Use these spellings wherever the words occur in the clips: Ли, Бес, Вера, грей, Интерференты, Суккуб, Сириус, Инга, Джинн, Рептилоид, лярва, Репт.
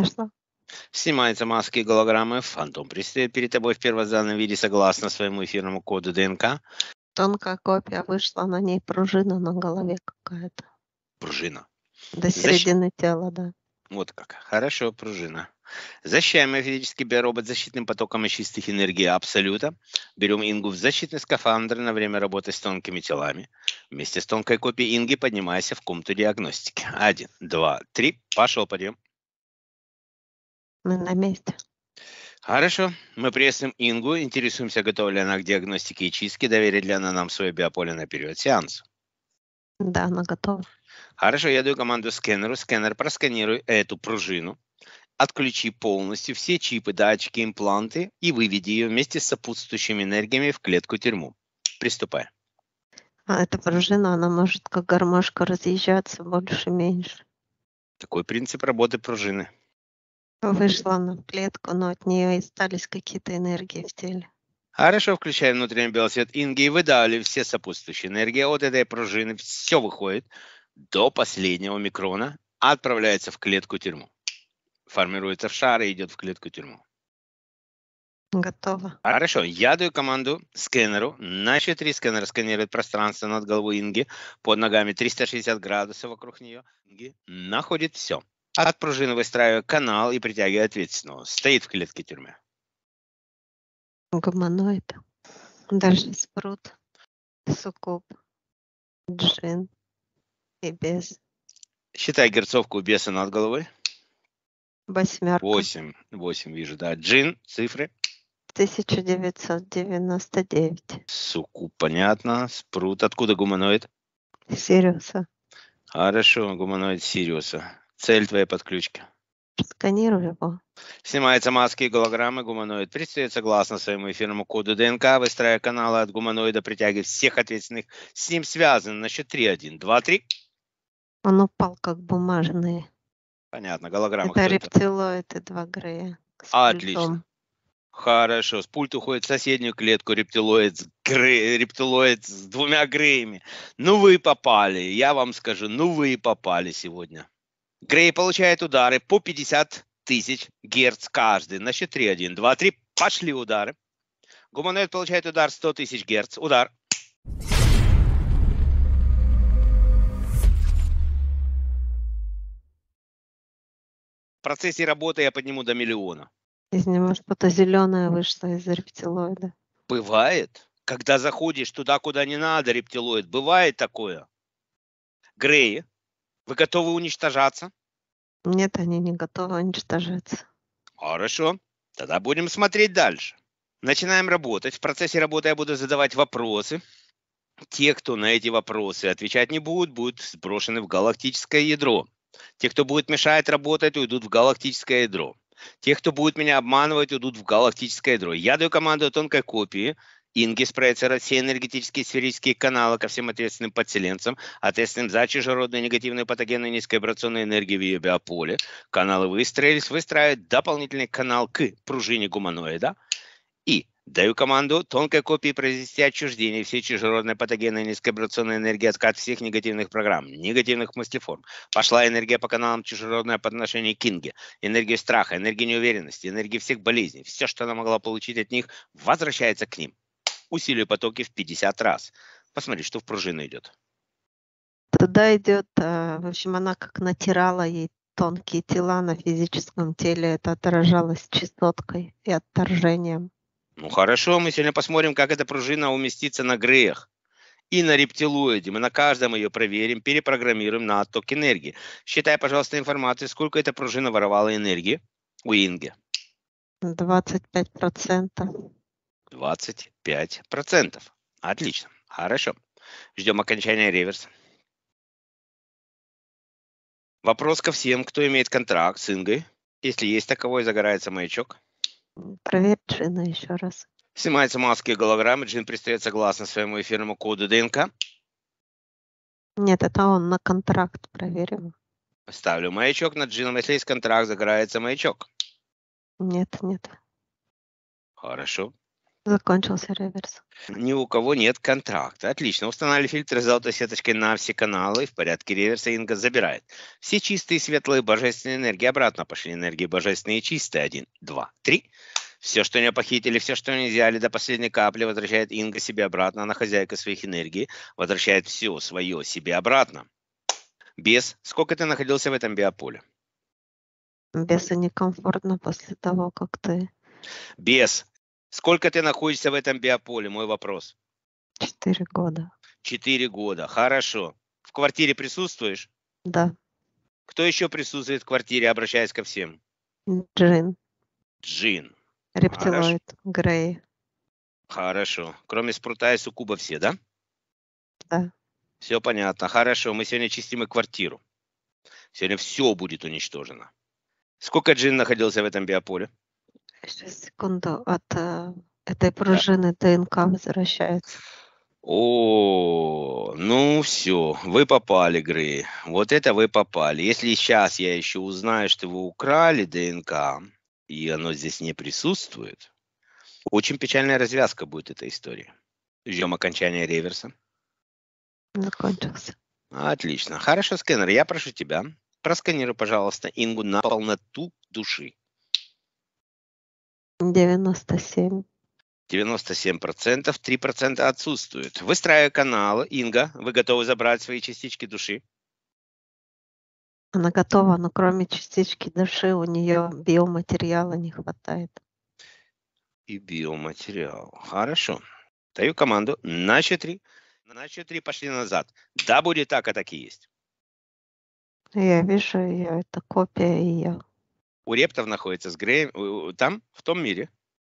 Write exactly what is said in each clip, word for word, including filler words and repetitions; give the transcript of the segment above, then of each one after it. нашла. Снимаются маски и голограммы. Фантом предстает перед тобой в первозданном виде согласно своему эфирному коду ДНК. Тонкая копия вышла, на ней пружина на голове какая-то. Пружина. До середины Защ... тела, да. Вот как. Хорошо, пружина. Защищаемый физический биоробот защитным потоком из чистых энергий Абсолюта. Берем Ингу в защитный скафандр на время работы с тонкими телами. Вместе с тонкой копией Инги поднимайся в комнату диагностики. Один, два, три. Пошел, подъем. Мы на месте. Хорошо. Мы приветствуем Ингу. Интересуемся, готова ли она к диагностике и чистке. Доверит ли она нам свое биополе на период сеанса? Да, она готова. Хорошо. Я даю команду скэнеру. Скэнер, просканируй эту пружину. Отключи полностью все чипы, датчики, импланты и выведи ее вместе с сопутствующими энергиями в клетку-тюрьму. Приступай. А эта пружина, она может как гармошка разъезжаться больше-меньше. Такой принцип работы пружины. Вышла она в клетку, но от нее остались какие-то энергии в теле. Хорошо, включаем внутренний белосвет Инги и выдавливаем все сопутствующие энергии от этой пружины. Все выходит до последнего микрона, отправляется в клетку-тюрьму. Формируется в шар и идет в клетку-тюрьму. Готово. Хорошо, я даю команду скэнеру. На счет три скэнер сканирует пространство над головой Инги, под ногами триста шестьдесят градусов вокруг нее. Инги находит все. От пружины выстраивая канал и притягивая ответственного. Стоит в клетке тюрьмы. Гуманоид. Даже спрут, суккуб, джин и бес. Считай герцовку беса над головой. Восьмерка. Восемь. Восемь вижу, да. Джин, цифры. тысяча девятьсот девяносто девять. Суккуб, понятно. Спрут. Откуда гуманоид? Сириуса. Хорошо, гуманоид Сириуса. Цель твоей подключки. Сканирую его. Снимаются маски и голограммы. Гуманоид предстает согласно своему эфирному коду ДНК. Выстраивая каналы от гуманоида, притягивает всех ответственных. С ним связан на счет три. Один, два, три. Он упал как бумажный. Понятно. Голограмма. Это рептилоид и два Грея. Отлично. Пультом. Хорошо. С пульта уходит в соседнюю клетку рептилоид с, гре... рептилоид с двумя Греями. Ну вы попали. Я вам скажу, ну вы попали сегодня. Грей получает удары по пятьдесят тысяч герц каждый. На счет три, один, два, три. Пошли удары. Гуманоид получает удар сто тысяч герц. Удар. В процессе работы я подниму до миллиона. Из него что-то зеленое вышло из рептилоида. Бывает. Когда заходишь туда, куда не надо, рептилоид. Бывает такое. Грей. Вы готовы уничтожаться? Нет, они не готовы уничтожаться. Хорошо. Тогда будем смотреть дальше. Начинаем работать. В процессе работы я буду задавать вопросы. Те, кто на эти вопросы отвечать не будут, будут сброшены в галактическое ядро. Те, кто будет мешать работать, уйдут в галактическое ядро. Те, кто будет меня обманывать, уйдут в галактическое ядро. Я даю команду о тонкой копии. Инги справится все энергетические сферические каналы ко всем ответственным подселенцам, ответственным за чужеродную негативную патогенную низковибрационную энергию в ее биополе. Каналы выстроились, выстраивают дополнительный канал к пружине гуманоида. И даю команду тонкой копии произвести отчуждение всей чужеродной патогенной низковибрационной энергии, откат всех негативных программ, негативных мыслеформ. Пошла энергия по каналам чужеродная по отношению к Инге. Энергия страха, энергия неуверенности, энергия всех болезней. Все, что она могла получить от них, возвращается к ним. Усилию потоки в пятьдесят раз. Посмотри, что в пружину идет. Туда идет, в общем, она как натирала ей тонкие тела на физическом теле. Это отражалось частоткой и отторжением. Ну хорошо, мы сегодня посмотрим, как эта пружина уместится на Греях и на рептилоиде. Мы на каждом ее проверим, перепрограммируем на отток энергии. Считай, пожалуйста, информацию, сколько эта пружина воровала энергии у Инги. двадцать пять процентов. двадцать пять процентов. Отлично. Хорошо. Ждем окончания реверса. Вопрос ко всем, кто имеет контракт с Ингой. Если есть таковой, загорается маячок. Проверь джина еще раз. Снимаются маски и голограммы. Джин предстает согласно своему эфирному коду ДНК. Нет, это он на контракт проверил. Ставлю маячок над джином. Если есть контракт, загорается маячок. Нет, нет. Хорошо. Закончился реверс. Ни у кого нет контракта. Отлично. Устанавливали фильтры с золотой сеточкой на все каналы. В порядке реверса Инга забирает. Все чистые, светлые, божественные энергии. Обратно пошли энергии божественные и чистые. Один, два, три. Все, что у нее похитили, все, что у нее взяли до последней капли, возвращает Инга себе обратно. Она хозяйка своих энергий. Возвращает все свое себе обратно. Бес, сколько ты находился в этом биополе? Бесу некомфортно после того, как ты... Бес, сколько ты находишься в этом биополе? Мой вопрос. Четыре года. Четыре года. Хорошо. В квартире присутствуешь? Да. Кто еще присутствует в квартире, обращаясь ко всем? Джин. Джин. Рептилоид. Хорошо. Грей. Хорошо. Кроме спрута и суккуба все, да? Да. Все понятно. Хорошо. Мы сегодня чистим и квартиру. Сегодня все будет уничтожено. Сколько джин находился в этом биополе? Сейчас, секунду. От э, этой пружины да. ДНК возвращается. О, ну все. Вы попали, Грей. Вот это вы попали. Если сейчас я еще узнаю, что вы украли ДНК, и оно здесь не присутствует, очень печальная развязка будет этой истории. Ждем окончания реверса. Закончился. Отлично. Хорошо, скэнер, я прошу тебя. Просканируй, пожалуйста, Ингу на полноту души. девяносто семь. девяносто семь процентов, три процента отсутствует. Выстраивай канал. Инга, вы готовы забрать свои частички души? Она готова, но кроме частички души у нее биоматериала не хватает. И биоматериал. Хорошо. Даю команду. На счет три. На счет три пошли назад. Да, будет так, а так и есть. Я вижу ее, это копия ее. У рептов находится с Греем, там, в том мире?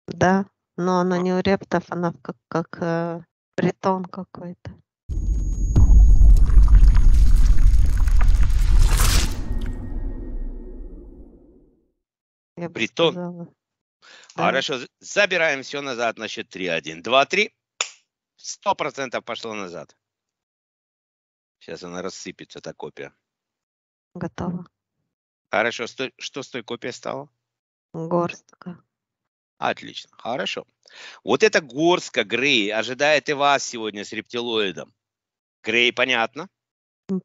Да, но она а. не у рептов, она как, как э, притон какой-то. Притон? Сказала. Хорошо, да. Забираем все назад на счет три. Один, два, три. Сто процентов пошло назад. Сейчас она рассыпется, эта копия. Готово. Хорошо. Что, что с той копией стало? Горстка. Отлично. Хорошо. Вот эта горстка, Грей, ожидает и вас сегодня с рептилоидом. Грей, понятно?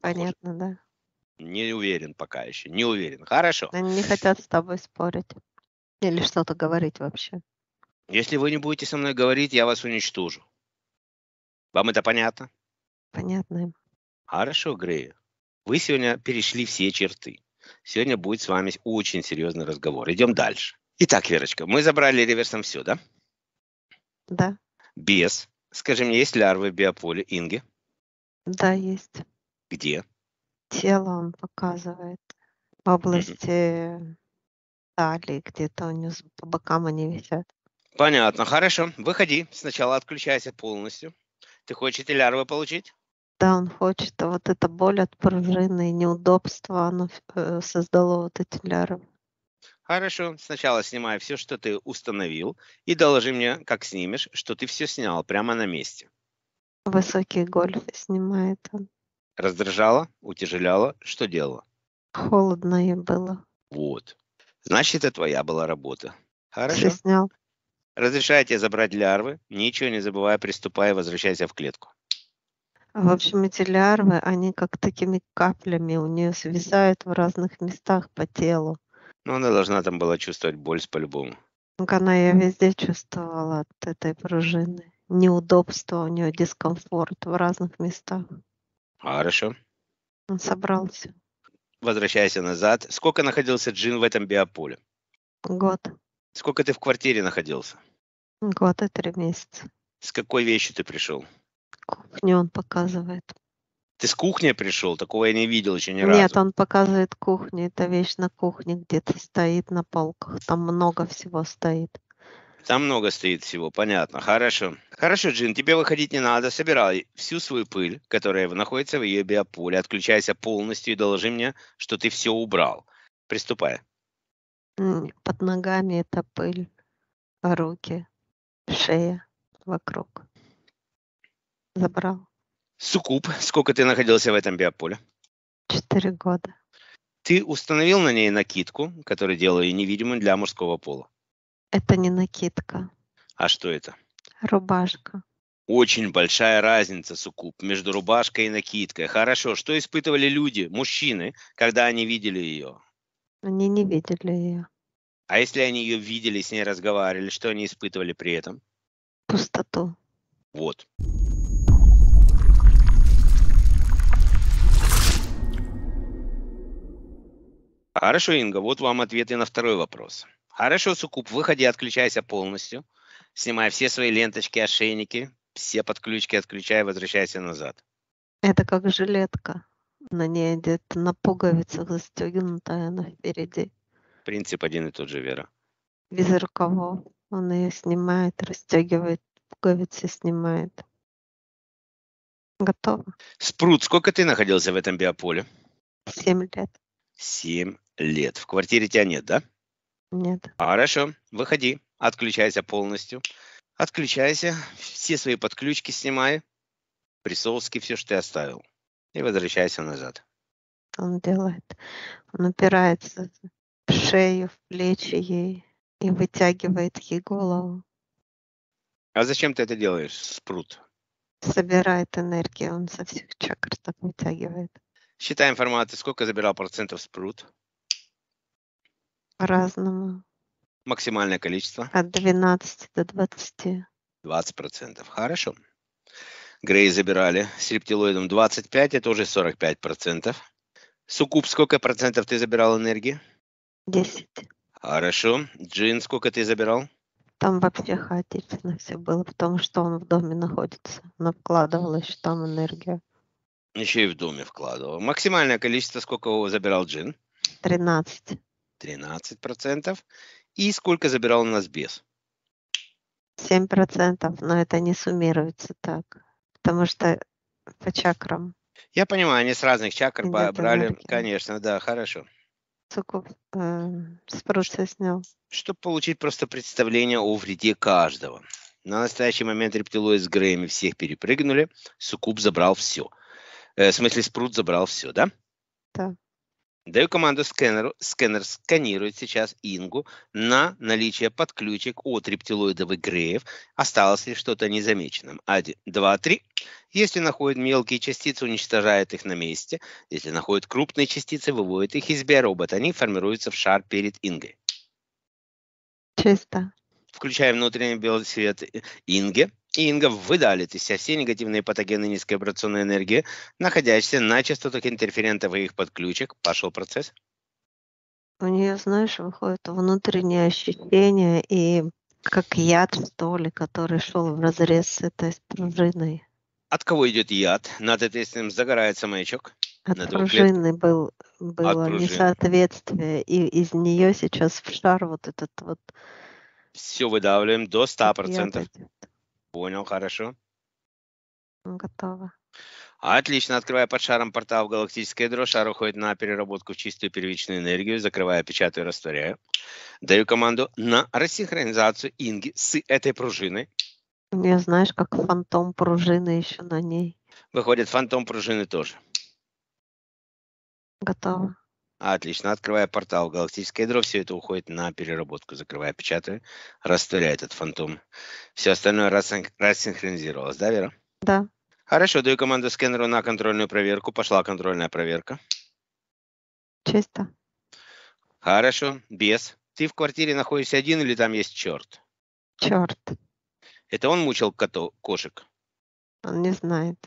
Понятно, Может? да. Не уверен пока еще. Не уверен. Хорошо. Они не хотят с тобой спорить. Или что-то говорить вообще. Если вы не будете со мной говорить, я вас уничтожу. Вам это понятно? Понятно. Хорошо, Грей. Вы сегодня перешли все черты. Сегодня будет с вами очень серьезный разговор. Идем дальше. Итак, Верочка, мы забрали реверсом все, да? Да. Бес. Скажи мне, есть лярвы в биополе Инги? Да, есть. Где? Тело он показывает. В области угу. талии, где-то у него по бокам они висят. Понятно, хорошо. Выходи. Сначала отключайся полностью. Ты хочешь эти лярвы получить? Да, он хочет, а вот эта боль от пружины и неудобства, оно создало вот эти лярвы. Хорошо, сначала снимай все, что ты установил, и доложи мне, как снимешь, что ты все снял прямо на месте. Высокие гольфы снимает он. Раздражало, утяжеляло, что делало? Холодно ей было. Вот. Значит, это твоя была работа. Хорошо. Все снял. Разрешаю тебе забрать лярвы, ничего не забывая, приступай и возвращайся в клетку. В общем, эти лярвы, они как такими каплями у нее свисают в разных местах по телу. Ну, она должна там была чувствовать боль по-любому. Она ее везде чувствовала от этой пружины. Неудобство у нее, дискомфорт в разных местах. Хорошо. Он собрался. Возвращайся назад. Сколько находился джин в этом биополе? Год. Сколько ты в квартире находился? Год и три месяца. С какой вещью ты пришел? Кухню он показывает. Ты с кухни пришел? Такого я не видел еще ни разу. Нет, он показывает кухню. Это вещь на кухне где-то стоит на полках. Там много всего стоит. Там много стоит всего, понятно. Хорошо. Хорошо, Джин, тебе выходить не надо. Собирай всю свою пыль, которая находится в ее биополе. Отключайся полностью и доложи мне, что ты все убрал. Приступай. Под ногами это пыль, руки, шея вокруг. Забрал. Суккуб, сколько ты находился в этом биополе? Четыре года. Ты установил на ней накидку, которая делала ее невидимой для мужского пола? Это не накидка. А что это? Рубашка. Очень большая разница, Суккуб, между рубашкой и накидкой. Хорошо, что испытывали люди, мужчины, когда они видели ее? Они не видели ее. А если они ее видели, с ней разговаривали, что они испытывали при этом? Пустоту. Вот. Хорошо, Инга, вот вам ответы на второй вопрос. Хорошо, Суккуб, выходи, отключайся полностью. Снимай все свои ленточки, ошейники. Все подключки отключай, возвращайся назад. Это как жилетка. На ней где-то на пуговицах застегнутая, она впереди. Принцип один и тот же, Вера. Без рукавов. Он ее снимает, расстегивает, пуговицы снимает. Готово. Спрут, сколько ты находился в этом биополе? Семь лет. Семь лет. В квартире тебя нет, да? Нет. Хорошо. Выходи. Отключайся полностью. Отключайся, все свои подключки снимай, присоски, все, что ты оставил, и возвращайся назад. Он делает, он упирается в шею, в плечи ей и вытягивает ей голову. А зачем ты это делаешь, Спрут? Собирает энергию, он со всех чакр так вытягивает. Считай информацию, сколько забирал процентов Спрут? По-разному. Максимальное количество? От двенадцати до двадцати. двадцать процентов. Хорошо. Грей забирали с рептилоидом двадцать пять, это уже сорок пять процентов. Суккуб, сколько процентов ты забирал энергии? десять. Хорошо. Джин, сколько ты забирал? Там вообще хаотично все было, потому что он в доме находится. Она вкладывала еще там энергию. Еще и в доме вкладывала. Максимальное количество, сколько его забирал Джин? тринадцать. тринадцать процентов. И сколько забирал у нас бес? семь процентов, но это не суммируется так, потому что по чакрам. Я понимаю, они с разных чакр брали. Энергии. Конечно, да, хорошо. Суккуб э, спрутся снял. Чтобы получить просто представление о вреде каждого. На настоящий момент рептилоид с Грэми всех перепрыгнули. Суккуб забрал все. Э, в смысле, спрут забрал все, да? Да. Даю команду скэнеру. Скэнер сканирует сейчас Ингу на наличие подключек от рептилоидов и греев. Осталось ли что-то незамеченным? Один, два, три. Если находит мелкие частицы, уничтожает их на месте. Если находит крупные частицы, выводит их из биоробота. Они формируются в шар перед Ингой. Чисто. Включаем внутренний белый свет Инге. И Инга выдалит из себя все негативные патогены низкой вибрационной энергии, находящиеся на частотах интерферентов и их подключек. Пошел процесс. У нее, знаешь, выходит внутреннее ощущение и как яд, что ли, который шел в разрез с этой пружиной. От кого идет яд? Над этим загорается маячок. От на пружины был, было От несоответствие. Пружины. И из нее сейчас в шар вот этот вот... Все выдавливаем до сто процентов. Понял, хорошо. Готово. Отлично. Открывая под шаром портал в галактическое ядро, шар уходит на переработку в чистую первичную энергию. Закрываю, печатаю, растворяю. Даю команду на рассинхронизацию Инги с этой пружиной. Не знаешь, как фантом пружины еще на ней. Выходит фантом пружины тоже. Готово. Отлично. Открывая портал в галактическое ядро, все это уходит на переработку. Закрывая, печатаю, растворяю этот фантом. Все остальное рассинхронизировалось. Да, Вера? Да. Хорошо. Даю команду скэнеру на контрольную проверку. Пошла контрольная проверка. Чисто. Хорошо. Бес. Ты в квартире находишься один или там есть черт? Черт. Это он мучил котов, кошек? Он не знает.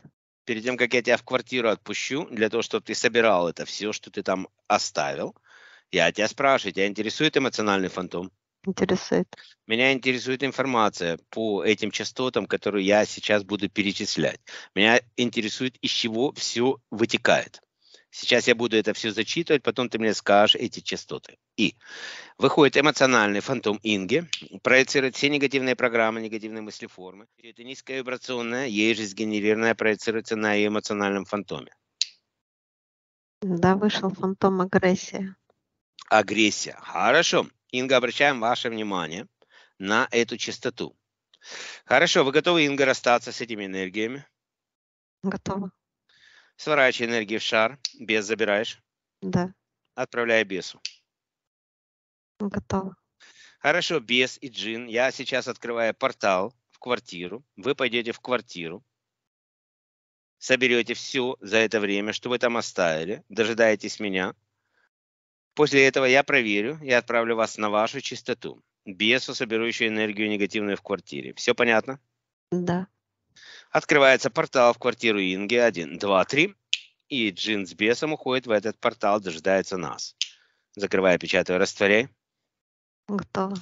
Перед тем, как я тебя в квартиру отпущу, для того, чтобы ты собирал это все, что ты там оставил, я тебя спрашиваю, тебя интересует эмоциональный фантом? Интересует. Меня интересует информация по этим частотам, которые я сейчас буду перечислять. Меня интересует, из чего все вытекает. Сейчас я буду это все зачитывать, потом ты мне скажешь эти частоты. И выходит эмоциональный фантом Инги, проецирует все негативные программы, негативные мыслеформы. И это низкая вибрационная, ей же сгенерированная, проецируется на ее эмоциональном фантоме. Да, вышел фантом агрессия. Агрессия. Хорошо. Инга, обращаем ваше внимание на эту частоту. Хорошо. Вы готовы, Инга, расстаться с этими энергиями? Готова. Сворачивай энергию в шар. Бес забираешь? Да. Отправляй бесу. Готово. Хорошо, бес и джин. Я сейчас открываю портал в квартиру, вы пойдете в квартиру, соберете все за это время, что вы там оставили, дожидаетесь меня. После этого я проверю, я отправлю вас на вашу чистоту. Бесу соберу еще энергию негативную в квартире. Все понятно? Да. Открывается портал в квартиру Инги. Один, два, три. И джин с бесом уходит в этот портал, дожидается нас. Закрывай, печатаю, растворяй. Готово.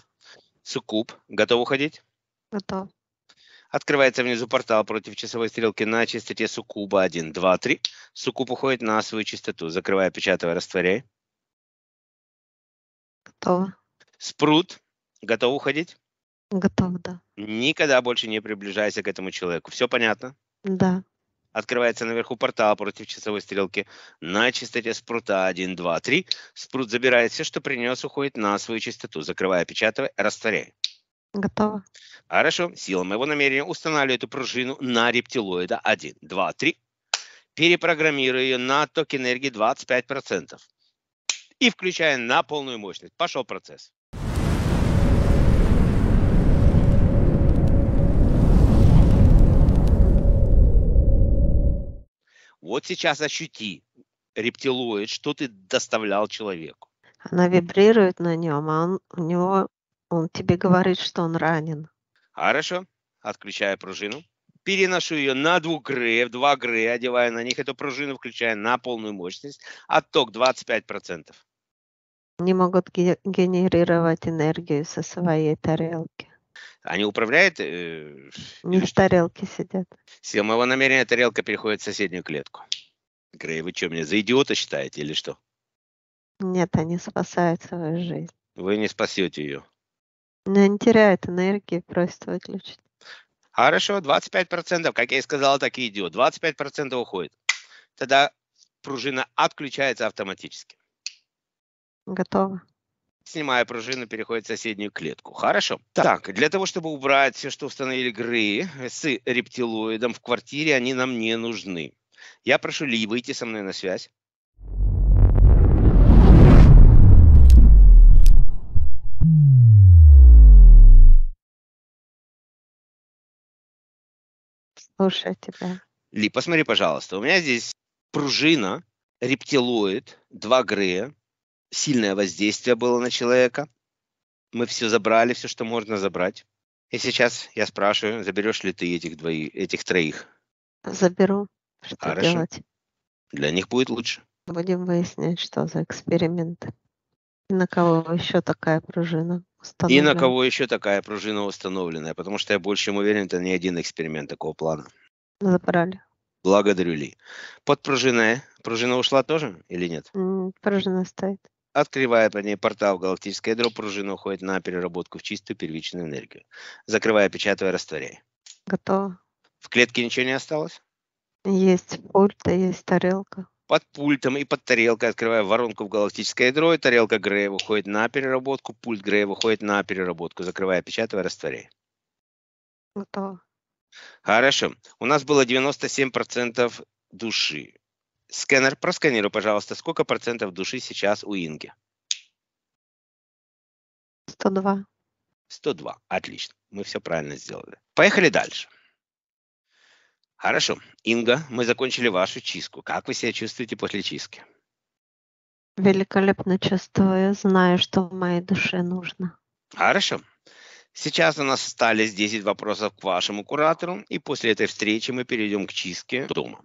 Суккуб. Готов уходить? Готов. Открывается внизу портал против часовой стрелки на частоте суккуба. Один, два, три. Суккуб уходит на свою частоту. Закрывай, печатаю, растворяй. Готово. Спрут. Готов уходить? Готов, да. Никогда больше не приближайся к этому человеку. Все понятно? Да. Открывается наверху портал против часовой стрелки на частоте спрута. Один, два, три. Спрут забирает все, что принес, уходит на свою частоту. Закрывай, опечатывай, растворяй. Готово. Хорошо. Сила моего намерения устанавливаю эту пружину на рептилоида. Один, два, три. Перепрограммирую ее на ток энергии двадцать пять процентов. И включая на полную мощность. Пошел процесс. Вот сейчас ощути, рептилоид, что ты доставлял человеку. Она вибрирует на нем, а он, у него, он тебе говорит, что он ранен. Хорошо. Отключаю пружину. Переношу ее на двух греев, два грея, одеваю на них эту пружину, включая на полную мощность. Отток двадцать пять процентов. Они могут генерировать энергию со своей тарелки. Они управляют... Э, не в тарелке сидят. Сила моего намерения, тарелка переходит в соседнюю клетку. Грей, вы что, меня за идиота считаете или что? Нет, они спасают свою жизнь. Вы не спасете ее. Но они теряют энергию, просят выключить. Хорошо, двадцать пять процентов, как я и сказал, так и идет. двадцать пять процентов уходит. Тогда пружина отключается автоматически. Готово. Снимая пружину, переходит в соседнюю клетку. Хорошо. Так. так, для того, чтобы убрать все, что установили Греи с рептилоидом в квартире, они нам не нужны. Я прошу Ли выйти со мной на связь. Слушаю тебя. Ли, посмотри, пожалуйста. У меня здесь пружина, рептилоид, два Грея. Сильное воздействие было на человека. Мы все забрали, все, что можно забрать. И сейчас я спрашиваю, заберешь ли ты этих двоих, этих троих? Заберу. Что Хорошо. Делать? Для них будет лучше. Будем выяснять, что за эксперимент. И на кого еще такая пружина установлена. И на кого еще такая пружина установленная. Потому что я больше чем уверен, это не один эксперимент такого плана. Забрали. Благодарю, Ли. Под пружиной. Пружина ушла тоже или нет? Пружина стоит. Открывая по ней портал галактическое ядро, пружина уходит на переработку в чистую первичную энергию. Закрывая, печатая, растворяя. Готово. В клетке ничего не осталось? Есть пульт, есть тарелка. Под пультом и под тарелкой, открывая воронку в галактическое ядро, и тарелка Грея уходит на переработку, пульт Грея уходит на переработку. Закрывая, печатая, растворяя. Готово. Хорошо. У нас было девяносто семь процентов души. Скэнер, просканируй, пожалуйста, сколько процентов души сейчас у Инги? сто два. сто два. Отлично. Мы все правильно сделали. Поехали дальше. Хорошо. Инга, мы закончили вашу чистку. Как вы себя чувствуете после чистки? Великолепно чувствую. Знаю, что моей душе нужно. Хорошо. Сейчас у нас остались десять вопросов к вашему куратору. И после этой встречи мы перейдем к чистке дома.